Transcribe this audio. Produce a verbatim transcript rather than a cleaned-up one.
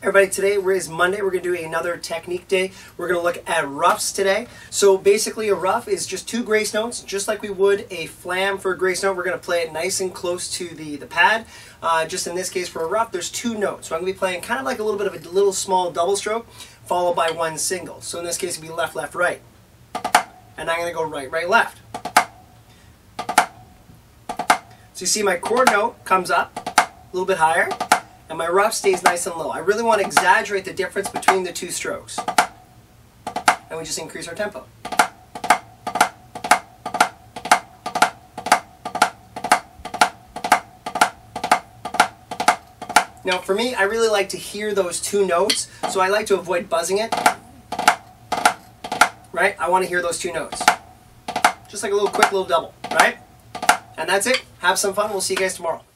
Everybody, today is Monday. We're going to do another technique day. We're going to look at ruffs today. So basically a ruff is just two grace notes, just like we would a flam for a grace note. We're going to play it nice and close to the, the pad. Uh, just in this case for a ruff, there's two notes. So I'm going to be playing kind of like a little bit of a little small double stroke followed by one single. So in this case it would be left, left, right. And I'm going to go right, right, left. So you see my chord note comes up a little bit higher. And my ruff stays nice and low. I really want to exaggerate the difference between the two strokes. And we just increase our tempo. Now for me, I really like to hear those two notes, so I like to avoid buzzing it. Right? I want to hear those two notes. Just like a little quick little double, right? And that's it. Have some fun. We'll see you guys tomorrow.